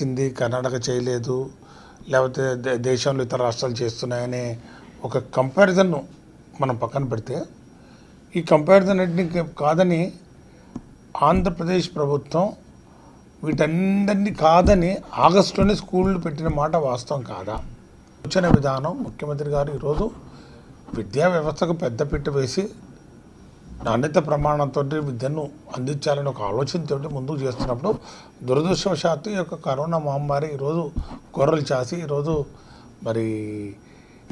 చేసింది కర్ణాటక చేయలేదు లేకపోతే దేశంలో ఇతర రాష్ట్రాలు చేస్తున్నాయనే ఒక కంపారిజన్ మనం పక్కన పెడితే ఈ కంపారిజన్ అన్నిటిని కాదని ఆంధ్రప్రదేశ్ ప్రభుత్వం వీటందరినీ కాదని ఆగస్టులోనే స్కూళ్ళు పెట్టిన మాట వాస్తవం కాదా? ఆలోచన విధానం ముఖ్యమంత్రి గారు ఈరోజు విద్యా వ్యవస్థకు పెద్దపీట వేసి నాణ్యత ప్రమాణంతో విద్యను అందించాలని ఒక ఆలోచనతో ముందుకు చేస్తున్నప్పుడు దురదృష్టవశాత్తు ఈ యొక్క కరోనా మహమ్మారి ఈరోజు గొర్రెలు చాసి ఈరోజు మరి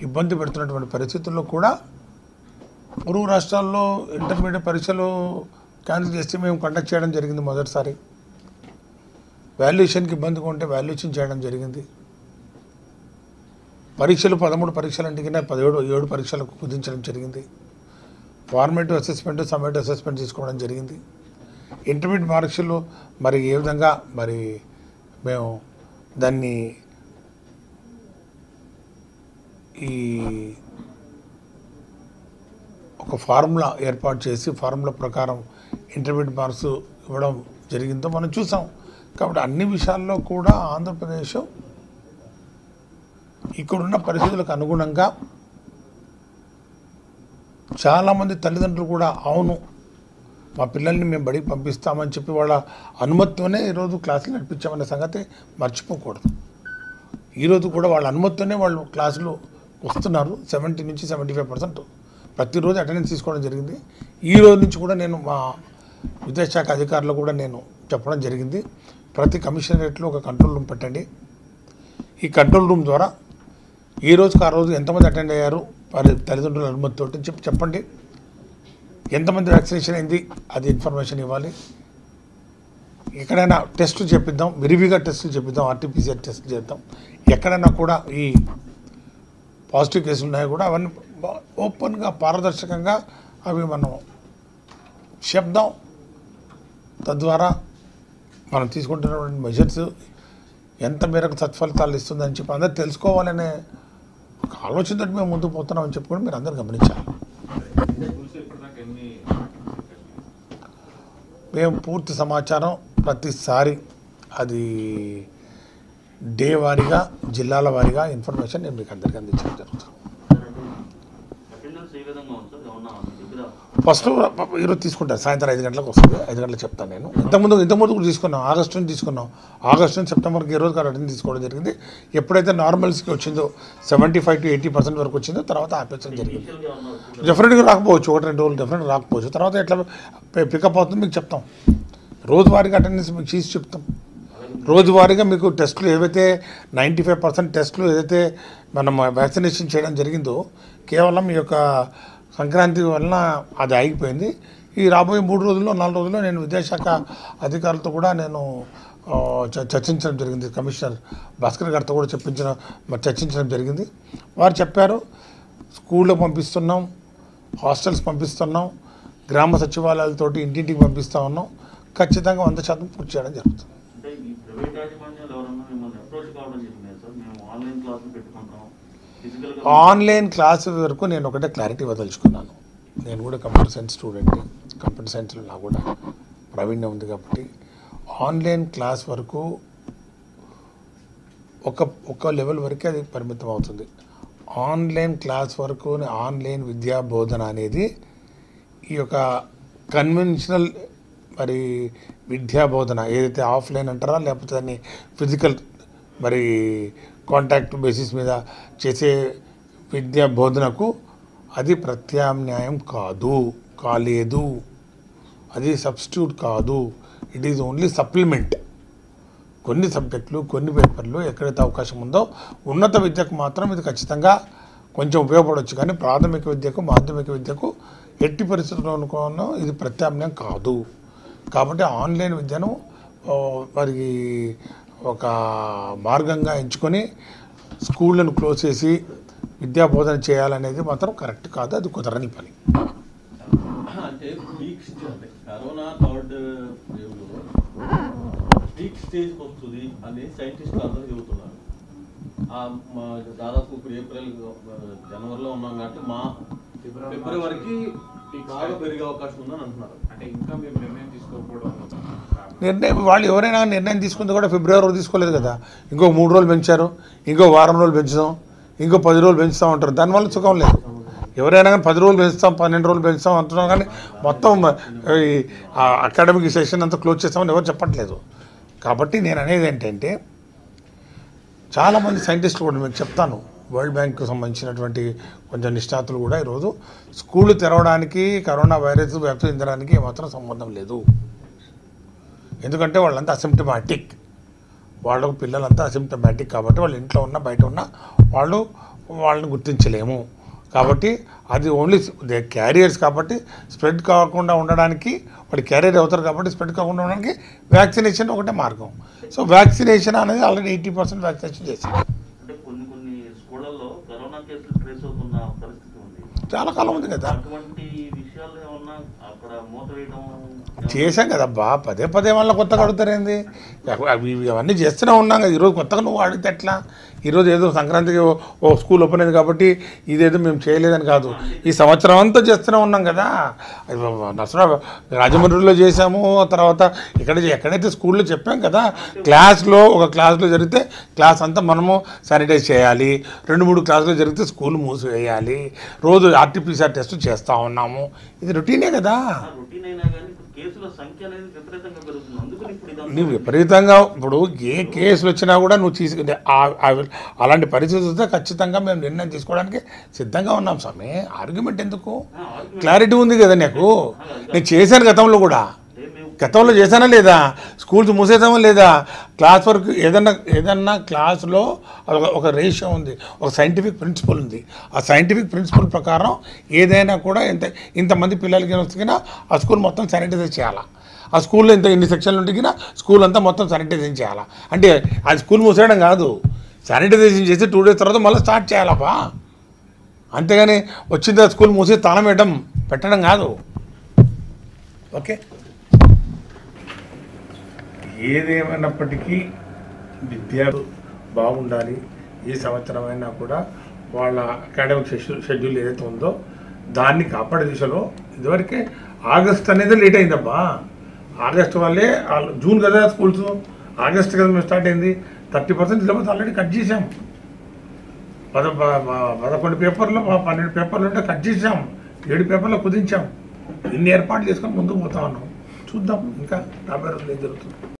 ఇబ్బంది పెడుతున్నటువంటి పరిస్థితుల్లో కూడా మూడు రాష్ట్రాల్లో ఇంటర్మీడియట్ పరీక్షలు క్యాన్సిల్ చేసి మేము కండక్ట్ చేయడం జరిగింది. మొదటిసారి వాల్యుయేషన్కి ఇబ్బందిగా ఉంటే వాల్యుయేషన్ చేయడం జరిగింది. పరీక్షలు 13 పరీక్షలు అంటే 17 పరీక్షలకు కుదించడం జరిగింది. ఫార్మేటివ్ అసెస్మెంట్ సమ్మేటివ్ అసెస్మెంట్ తీసుకోవడం జరిగింది. ఇంటర్మీడియట్ పరీక్షలు మరి ఏ విధంగా మరి మేము దాన్ని ఈ ఒక ఫార్ములా ఏర్పాటు చేసి ఫార్ములా ప్రకారం ఇంటర్మీడియట్ మార్క్స్ ఇవ్వడం జరిగిందో మనం చూసాం. కాబట్టి అన్ని విషయాల్లో కూడా ఆంధ్రప్రదేశ్ ఇక్కడున్న పరిస్థితులకు అనుగుణంగా చాలామంది తల్లిదండ్రులు కూడా అవును మా పిల్లల్ని మేము బడికి పంపిస్తామని చెప్పి వాళ్ళ అనుమతితోనే ఈరోజు క్లాసులు నడిపించామనే సంగతి మర్చిపోకూడదు. ఈరోజు కూడా వాళ్ళ అనుమతితోనే వాళ్ళు క్లాసులు వస్తున్నారు. 70 నుంచి 75% ప్రతిరోజు అటెండెన్స్ తీసుకోవడం జరిగింది. ఈ రోజు నుంచి కూడా నేను మా విద్యాశాఖ అధికారులు కూడా నేను చెప్పడం జరిగింది, ప్రతి కమిషనరేట్లో ఒక కంట్రోల్ రూమ్ పెట్టండి. ఈ కంట్రోల్ రూమ్ ద్వారా ఈ రోజుకు ఆ రోజు ఎంతమంది అటెండ్ అయ్యారు వారి తల్లిదండ్రుల అనుమతితో చెప్పండి. ఎంతమంది వ్యాక్సినేషన్ అయింది అది ఇన్ఫర్మేషన్ ఇవ్వాలి. ఎక్కడైనా టెస్టులు చేపిద్దాం, విరివిగా టెస్టులు చేపిద్దాం, ఆర్టీపీసీఆర్ టెస్టులు చేద్దాం. ఎక్కడైనా కూడా ఈ పాజిటివ్ కేసులు ఉన్నాయో కూడా అవన్నీ ఓపెన్గా పారదర్శకంగా అవి మనం చెప్దాం. తద్వారా మనం తీసుకుంటున్నటువంటి మెజర్స్ ఎంత మేరకు సత్ఫలితాలు ఇస్తుందని చెప్పి అందరూ తెలుసుకోవాలనే ఒక ఆలోచనతో మేము ముందుకు పోతున్నామని చెప్పి కూడా మీరు అందరూ గమనించాలి. మేము పూర్తి సమాచారం ప్రతిసారి అది డే వారీగా జిల్లాల వారీగా ఇన్ఫర్మేషన్ నేను మీకు అందరికీ అందించడం జరుగుతుంది. ఫస్ట్ ఈరోజు తీసుకుంటాను, సాయంత్రం 5 గంటలకు వస్తుంది. 5 గంటలకు చెప్తాను నేను. ఇంతకుముందు కూడా తీసుకున్నాం, ఆగస్టు నుంచి సెప్టెంబర్కి ఈ రోజు కాదు అటెండెన్స్ తీసుకోవడం జరిగింది. ఎప్పుడైతే నార్మల్స్కి వచ్చిందో 75 to 80% వరకు వచ్చిందో తర్వాత ఆపేయడం జరిగింది. డెఫినెట్గా రాకపోవచ్చు, 1-2 రోజులు డెఫినెట్గా రాకపోవచ్చు. తర్వాత ఎట్లా పికప్ అవుతుందో మీకు చెప్తాం. రోజువారీగా అటెండెన్స్ మీకు చేసి చెప్తాం. రోజువారీగా మీకు టెస్టులు ఏవైతే 95% టెస్టులు ఏదైతే మనం వ్యాక్సినేషన్ చేయడం జరిగిందో కేవలం ఈ యొక్క సంక్రాంతి వలన అది ఆగిపోయింది. ఈ రాబోయే 3-4 రోజుల్లో నేను విద్యాశాఖ అధికారులతో కూడా నేను చర్చించడం జరిగింది. కమిషనర్ భాస్కర్ గారితో కూడా చర్చించడం జరిగింది. వారు చెప్పారు స్కూల్లో పంపిస్తున్నాం, హాస్టల్స్ పంపిస్తున్నాం, గ్రామ సచివాలయాలతోటి ఇంటింటికి పంపిస్తూ ఉన్నాం. ఖచ్చితంగా 100% పూర్తి చేయడం జరుగుతుంది. ఆన్లైన్ క్లాస్ వరకు నేను ఒకటే క్లారిటీ వదలుచుకున్నాను. నేను కూడా కంప్యూటర్ సైన్స్ స్టూడెంట్ని, కంప్యూటర్ సైన్స్లో నాకు కూడా ప్రావీణ్యం ఉంది కాబట్టి ఆన్లైన్ క్లాస్ వరకు ఒక లెవెల్ వరకే అది పరిమితం అవుతుంది. ఆన్లైన్ క్లాస్ వరకు ఆన్లైన్ విద్యా బోధన అనేది ఈ యొక్క కన్వెన్షనల్ మరి విద్యా బోధన ఏదైతే ఆఫ్లైన్ అంటారా లేకపోతే దాన్ని ఫిజికల్ మరి కాంటాక్ట్ బేసిస్ మీద చేసే విద్యా బోధనకు అది ప్రత్యామ్నాయం కాలేదు, అది సబ్స్టిట్యూట్ కాదు. It is only supplement. కొన్ని సబ్జెక్టులు కొన్ని పేపర్లు ఎక్కడైతే అవకాశం ఉందో ఉన్నత విద్యకు మాత్రం ఇది ఖచ్చితంగా కొంచెం ఉపయోగపడవచ్చు. కానీ ప్రాథమిక విద్యకు మాధ్యమిక విద్యకు ఎట్టి పరిస్థితుల్లో అనుకోను ఇది ప్రత్యామ్నాయం కాదు. కాబట్టి ఆన్లైన్ విద్యను మరి ఒక మార్గంగా ఎంచుకొని స్కూళ్ళను క్లోజ్ చేసి విద్యా బోధన చేయాలనేది మాత్రం కరెక్ట్ కాదు, అది కుదరని పని. అంటే కరోనా థర్డ్ వేవ్లో పీక్ స్టేజ్కి వస్తుంది అని సైంటిస్టులు అందరూ చెబుతున్నారు. దాదాపు ఇప్పుడు జనవరిలో ఉన్నాం కాబట్టి మా ఫిబ్రవరి వరకు బాగా పెరిగే అవకాశం ఉందని అంటున్నారు. అంటే ఇంకా మేము నిర్ణయం తీసుకోకపోవడం నిర్ణయం వాళ్ళు ఎవరైనా నిర్ణయం తీసుకుంటే కూడా ఫిబ్రవరి వరకు తీసుకోలేదు కదా, ఇంకో 3 రోజులు పెంచారు, ఇంకో వారం రోజులు పెంచుదాం, ఇంకో 10 రోజులు పెంచుతాం అంటారు. దానివల్ల సుఖం లేదు. ఎవరైనా కానీ 10 రోజులు పెంచుతాం, 12 రోజులు పెంచుతాం అంటున్నాం కానీ మొత్తం అకాడమిక్ సెషన్ అంతా క్లోజ్ చేస్తామని ఎవరు చెప్పట్లేదు. కాబట్టి నేను అనేది ఏంటంటే చాలామంది సైంటిస్టులు కూడా మీకు చెప్తాను, వరల్డ్ బ్యాంక్కు సంబంధించినటువంటి కొంచెం నిష్ణాతులు కూడా ఈరోజు స్కూళ్ళు తెరవడానికి కరోనా వైరస్ వ్యాపించడానికి ఏమాత్రం సంబంధం లేదు. ఎందుకంటే వాళ్ళంతా అసిమ్టమాటిక్, వాళ్ళకు పిల్లలంతా అసిమ్టమాటిక్ కాబట్టి వాళ్ళు ఇంట్లో ఉన్న బయట ఉన్న వాళ్ళని గుర్తించలేము. కాబట్టి అది ఓన్లీ దే క్యారియర్స్ కాబట్టి స్ప్రెడ్ కాకుండా ఉండడానికి, వాళ్ళు క్యారియర్ అవుతారు కాబట్టి స్ప్రెడ్ కాకుండా ఉండడానికి వ్యాక్సినేషన్ ఒకటే మార్గం. సో వ్యాక్సినేషన్ అనేది ఆల్రెడీ 80% వ్యాక్సినేషన్ చేశారు. చాలా కాలం ఉంది కదా, చేశాం కదా బా, పదే పదే వాళ్ళ కొత్తగా అడుగుతారేంది, అవి అవన్నీ చేస్తూనే ఉన్నాం కదా. ఈరోజు కొత్తగా నువ్వు అడిగితే ఎట్లా? ఈరోజు ఏదో సంక్రాంతికి ఓ స్కూల్ ఓపెన్ అయింది కాబట్టి ఇదేదో మేము చేయలేదని కాదు, ఈ సంవత్సరం అంతా చేస్తూనే ఉన్నాం కదా. నసరా రాజమండ్రిలో చేసాము, తర్వాత ఎక్కడైతే స్కూల్లో చెప్పాం కదా, క్లాస్లో ఒక క్లాస్లో జరిగితే క్లాస్ అంతా మనము శానిటైజ్ చేయాలి, 2-3 క్లాసులో జరిగితే స్కూల్ మూసివేయాలి, రోజు RT-PCR టెస్ట్ చేస్తూ ఉన్నాము. ఇది రొటీనే కదా. నువ్వు విపరీతంగా ఇప్పుడు ఏ కేసులు వచ్చినా కూడా నువ్వు తీసుకుంటే అలాంటి పరిస్థితి వస్తే ఖచ్చితంగా మేము నిర్ణయం తీసుకోవడానికి సిద్ధంగా ఉన్నాం స్వామి. ఆర్గ్యుమెంట్ ఎందుకు? క్లారిటీ ఉంది కదా నీకు. నేను చేశాను గతంలో కూడా, గతంలో చేశానా లేదా, స్కూల్స్ మూసేసామా లేదా, క్లాస్ వరకు ఏదన్నా క్లాస్లో ఒక రేషియో ఉంది, ఒక సైంటిఫిక్ ప్రిన్సిపల్ ఉంది. ఆ సైంటిఫిక్ ప్రిన్సిపల్ ప్రకారం ఏదైనా కూడా ఇంతమంది పిల్లలకి వస్తున్నా ఆ స్కూల్ మొత్తం శానిటైజ్ చేయాలా, ఆ స్కూల్లో ఇన్ని సెక్షన్లు ఉంటున్నా స్కూల్ అంతా మొత్తం శానిటైజేషన్ చేయాలా. అంటే ఆ స్కూల్ మూసేయడం కాదు, శానిటైజేషన్ చేసి 2 days తర్వాత మళ్ళీ స్టార్ట్ చేయాలపా, అంతేగాని వచ్చిందా స్కూల్ మూసి తాళం పెట్టడం కాదు. ఓకే, ఏదేమైనప్పటికీ విద్యార్థులు బాగుండాలి. ఈ సంవత్సరమైనా కూడా వాళ్ళ అకాడమిక్ షెడ్యూల్ ఏదైతే ఉందో దాన్ని కాపాడే దిశలో ఇదివరకే ఆగస్టు అనేది లేట్ అయిందబ్బా. ఆగస్టు వల్లే జూన్ కదా స్కూల్స్, ఆగస్టు కదా మేము స్టార్ట్ అయింది. 30% సిలబస్ ఆల్రెడీ కట్ చేసాము. 11 పేపర్లు 12 పేపర్లు ఉంటే కట్ చేసాము, 7 పేపర్లు కుదించాము. ఇన్ని ఏర్పాట్లు చేసుకొని ముందుకు పోతా ఉన్నాం. చూద్దాం ఇంకా రాబోయే రోజులు ఏం జరుగుతుంది.